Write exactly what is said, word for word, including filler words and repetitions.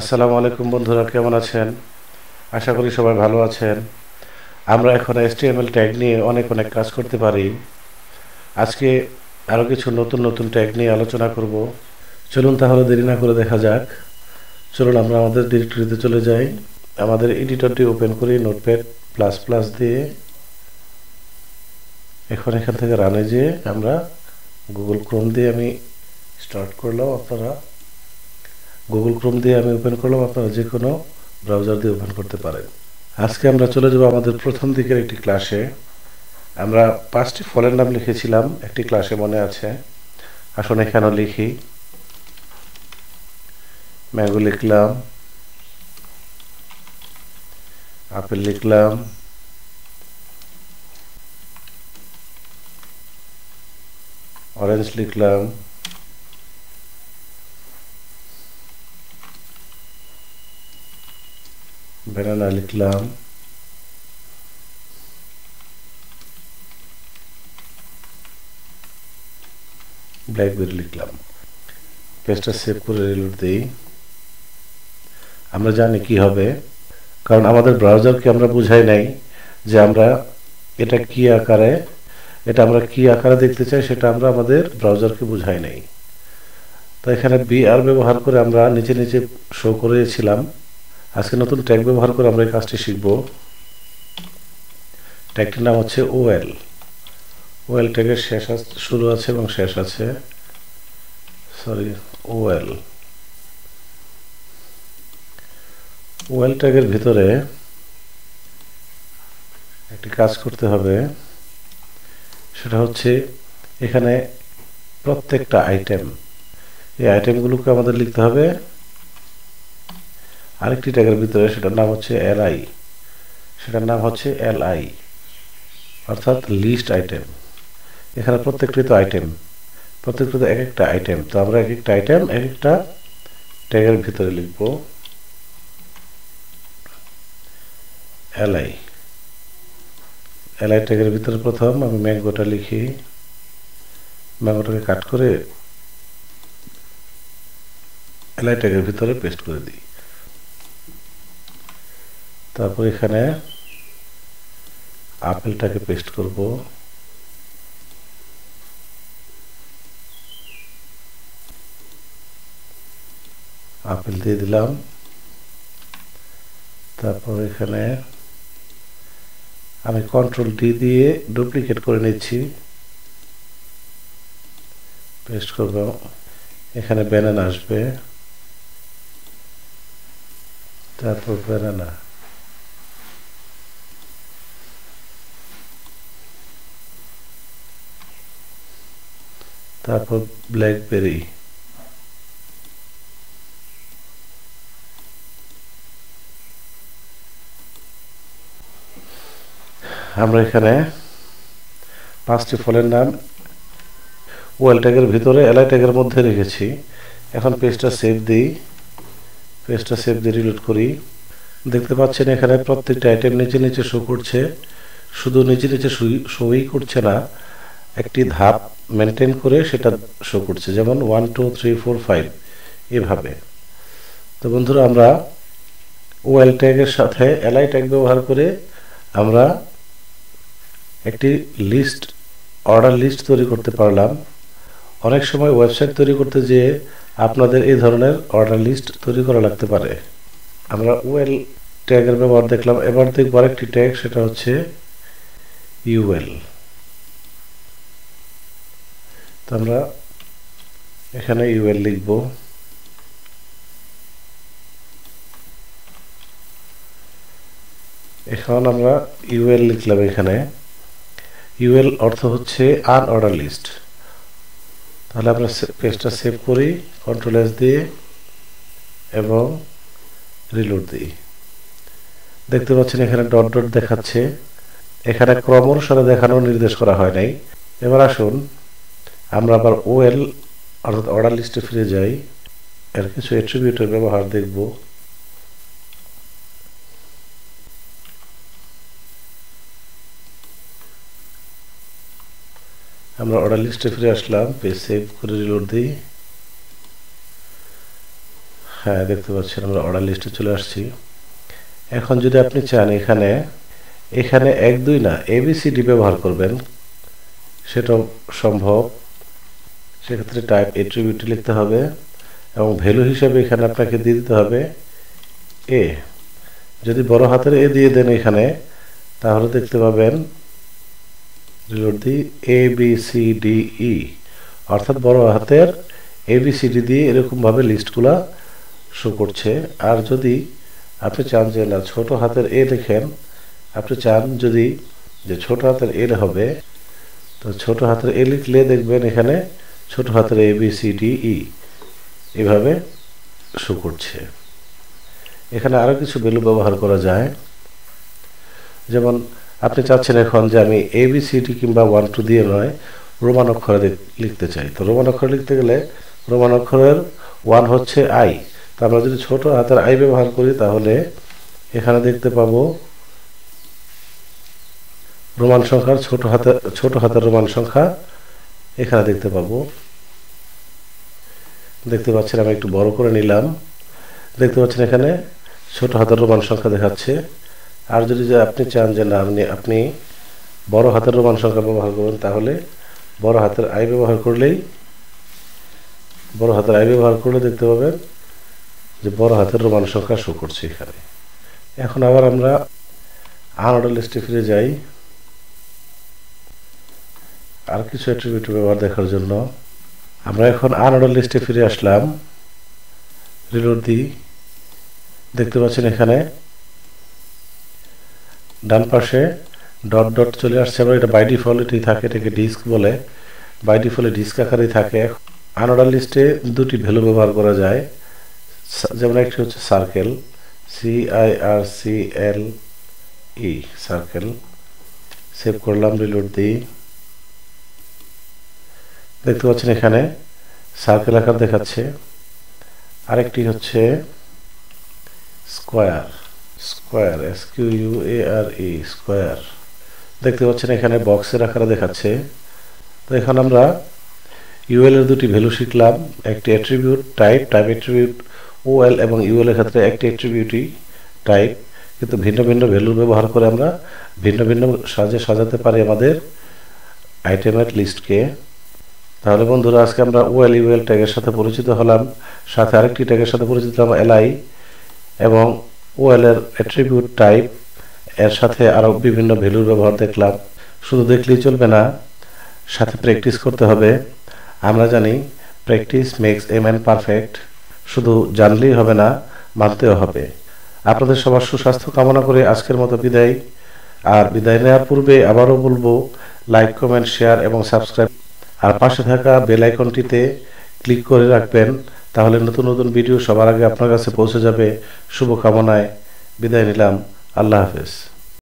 আসসালামু আলাইকুম বন্ধুরা, কেমন আছেন? আশা করি সবাই ভালো আছেন। আমরা এখন এইচটিএমএল ট্যাগ নিয়ে অনেক অনেক কাজ করতে পারি। আজকে আরও কিছু নতুন নতুন ট্যাগ নিয়ে আলোচনা করব। চলুন তাহলে দেরি না করে দেখা যাক। চলুন আমরা আমাদের ডিরেক্টরিতে চলে যাই। আমাদের এডিটরটি ওপেন করি নোটপ্যাড প্লাস প্লাস দিয়ে। এখন এখান থেকে রানে যেয়ে আমরা গুগল ক্রোম দিয়ে আমি স্টার্ট করলাম। আপনারা গুগল ক্রোম দিয়ে আমি ওপেন করলাম, আপনারা যে কোনো ব্রাউজার দিয়ে ওপেন করতে পারেন। আজকে আমরা চলে যাব আমাদের প্রথম দিকের একটি ক্লাসে। আমরা পাঁচটি ফলের নাম লিখেছিলাম একটি ক্লাসে, মনে আছে? আসুন এখানেও লিখি। ম্যাঙ্গো লিখলাম, আপেল লিখলাম, অরেঞ্জ লিখলাম, ব্যানানা লিখলাম, ব্ল্যাকবেরি লিখলাম। পেজটা সেভ করে রিলোড দিই। আমরা জানি কি হবে, কারণ আমাদের ব্রাউজারকে আমরা বুঝাই নাই যে আমরা এটা কি আকারে এটা আমরা কি আকারে দেখতে চাই, সেটা আমরা আমাদের ব্রাউজারকে বুঝাই নাই। তো এখানে বিআর ব্যবহার করে আমরা নিচে নিচে শো করেছিলাম। আজকে নতুন ট্যাগ ব্যবহার করে আমরা এই কাজটি শিখব। ট্যাগটির নাম হচ্ছে ওএল। ওএল ট্যাগের শেষ শুরু আছে এবং শেষ আছে, সরি ওএল। ওএল ট্যাগের ভিতরে একটি কাজ করতে হবে, সেটা হচ্ছে এখানে প্রত্যেকটা আইটেম, এই আইটেমগুলোকে আমাদের লিখতে হবে আরেকটি ট্যাগের ভিতরে, সেটার নাম হচ্ছে এল আই সেটার নাম হচ্ছে এল আই অর্থাৎ লিস্ট আইটেম। এখানে প্রত্যেকটি তো আইটেম, প্রত্যেকটি তো এক একটা আইটেম। তো আমরা এক একটা আইটেম এক একটা ট্যাগের ভিতরে লিখব এল আই এল আই ট্যাগের ভিতরে প্রথম আমি ম্যাঙ্গোটা লিখি। ম্যাঙ্গোটাকে কাট করে এল আই ট্যাগের ভিতরে পেস্ট করে দিই। তারপর এখানে আপেলটাকে পেস্ট করব। আপেল দিয়ে দিলাম। তারপর এখানে আমি কন্ট্রোল ডি দিয়ে ডুপ্লিকেট করে নিচ্ছি, পেস্ট করব। এখানে ব্যানানা আসবে, তারপর ব্যানানা তারপর ব্ল্যাকবেরি আমরা এখানে পাঁচটি ফলের নাম ওএল ট্যাগের ভিতরে এলআই ট্যাগের মধ্যে রেখেছি। এখন পেজটা সেভ দিই। পেজটা সেভ দিয়ে রিলোড করি। দেখতে পাচ্ছেন এখানে প্রত্যেকটা আইটেম নিচে নিচে শো করছে। শুধু নিচে নিচে শোই করছে না, একটি ধাপ মেনটেন করে সেটা শো করছে, যেমন one two three four five এভাবে। তো বন্ধুরা, আমরা ওএল ট্যাগের সাথে এলআই ট্যাগ ব্যবহার করে আমরা একটি লিস্ট, অর্ডার লিস্ট তৈরি করতে পারলাম। অনেক সময় ওয়েবসাইট তৈরি করতে যেয়ে আপনাদের এই ধরনের অর্ডার লিস্ট তৈরি করা লাগতে পারে। আমরা ওএল ট্যাগের ব্যবহার দেখলাম। এবার দেখব আরেকটি ট্যাগ, সেটা হচ্ছে ইউএল। তো আমরা এখানে ইউএল লিখব। এখন আমরা ইউএল লিখলাম। এখানে ইউএল অর্থ হচ্ছে আনঅর্ডার লিস্ট। তাহলে আমরা পেজটা সেভ করি কন্ট্রোল এস দিয়ে এবং রিলোড দিই। দেখতে পাচ্ছেন এখানে ডট ডট দেখাচ্ছে, এখানে ক্রম অনুসারে দেখানোর নির্দেশ করা হয় নাই। এবার আসুন আমরা আবার ওএল অর্থাৎ অর্ডার লিস্টে ফিরে যাই। এর কিছু অ্যাট্রিবিউটের ব্যবহার দেখব। আমরা অর্ডার লিস্টে ফিরে আসলাম, পেজ সেভ করে রিলোড দিই। হ্যাঁ দেখতে পাচ্ছেন আমরা অর্ডার লিস্টে চলে আসছি। এখন যদি আপনি চান এখানে এখানে এক দুই না এবিসিডি ব্যবহার করবেন সেটাও সম্ভব। সেক্ষেত্রে টাইপ অ্যাট্রিবিউট লিখতে হবে এবং ভ্যালু হিসাবে এখানে আপনাকে দিয়ে দিতে হবে এ। যদি বড় হাতের এ দিয়ে দেন এখানে তাহলে দেখতে পাবেন রিলোড দিই A B C D E, অর্থাৎ বড় হাতের এ বি সি ডি দিয়ে এরকমভাবে লিস্টগুলা শো করছে। আর যদি আপনি চান যে না ছোটো হাতের এ লেখেন, আপনি চান যদি যে ছোটো হাতের এ হবে তো ছোটো হাতের এ লিখলে দেখবেন এখানে ছোটো হাতের A B C D E এভাবে শো করছে। এখানে আরও কিছু ভ্যালু ব্যবহার করা যায়, যেমন আপনি চাচ্ছেন এখন যে আমি এ বি সি ডি কিংবা ওয়ান টু দিয়ে নয় রোমান অক্ষরে লিখতে চাই। তো রোমান অক্ষর লিখতে গেলে রোমান অক্ষরের ওয়ান হচ্ছে আই, তো আমরা যদি ছোটো হাতের আই ব্যবহার করি তাহলে এখানে দেখতে পাবো রোমান সংখ্যার ছোটো হাতে ছোটো হাতের রোমান সংখ্যা এখানে দেখতে পাবো। দেখতে পাচ্ছেন আমি একটু বড় করে নিলাম, দেখতে পাচ্ছেন এখানে ছোটো হাতের রোমান সংখ্যা দেখাচ্ছে। আর যদি যে আপনি চান যে না আপনি আপনি বড় হাতের রোমান সংখ্যা ব্যবহার করবেন তাহলে বড় হাতের আই ব্যবহার করলেই বড় হাতের আই ব্যবহার করলে দেখতে পাবেন যে বড় হাতের রোমান সংখ্যা শো করছে এখানে। এখন আবার আমরা আনঅর্ডার লিস্টে ফিরে যাই আর কিছু অ্যাট্রিবিউট ব্যবহার দেখার জন্য। আমরা এখন আনঅর্ডার লিস্টে ফিরে আসলাম, রিলোড দিই। দেখতে পাচ্ছেন এখানে ডান পাশে ডট ডট চলে আসছে। আবার এটা বাই ডিফল্টই থাকে, এটাকে ডিস্ক বলে, বাই ডিফল্টে ডিস্ক আকারেই থাকে। আনঅর্ডার লিস্টে দুটি ভ্যালু ব্যবহার করা যায়, যেমন একটি হচ্ছে circle C I R C L E circle. Save করলাম, রিলোড দিই। দেখতে পাচ্ছেন এখানে সার্কেল আকার দেখাচ্ছে। আরেকটি হচ্ছে square square S Q U A R E square. দেখতে পাচ্ছেন এখানে বক্সের আকারে দেখাচ্ছে। তো এখন আমরা ইউএল এর দুটি ভ্যালু শিখলাম, একটি attribute type type attribute OL এবং ইউএল এর ক্ষেত্রে একটি অ্যাট্রিবিউটই টাইপ, কিন্তু ভিন্ন ভিন্ন ভ্যালু ব্যবহার করে আমরা ভিন্ন ভিন্ন সাজে সাজাতে পারি আমাদের আইটেমের লিস্টকে। তাহলে বন্ধুরা আজকে আমরা ওএল ইউএল ট্যাগের সাথে পরিচিত হলাম, সাথে আরেকটি ট্যাগের সাথে পরিচিত হলাম এলআই, এবং ওএল এর অ্যাট্রিবিউট টাইপ এর সাথে আরও বিভিন্ন ভ্যালুর ব্যবহার দেখলাম। শুধু দেখলেই চলবে না, সাথে প্র্যাকটিস করতে হবে। আমরা জানি practice makes a man perfect, শুধু জানলেই হবে না, মানতেও হবে। আপনাদের সবার সুস্বাস্থ্য কামনা করে আজকের মতো বিদায়। আর বিদায় নেওয়ার পূর্বে আবারও বলবো লাইক কমেন্ট শেয়ার এবং সাবস্ক্রাইব, আর পাশে থাকা বেল আইকনটিতে ক্লিক করে রাখবেন, তাহলে নতুন নতুন ভিডিও সবার আগে আপনার কাছে পৌঁছে যাবে। শুভকামনায় বিদায় নিলাম, আল্লাহ হাফেজ।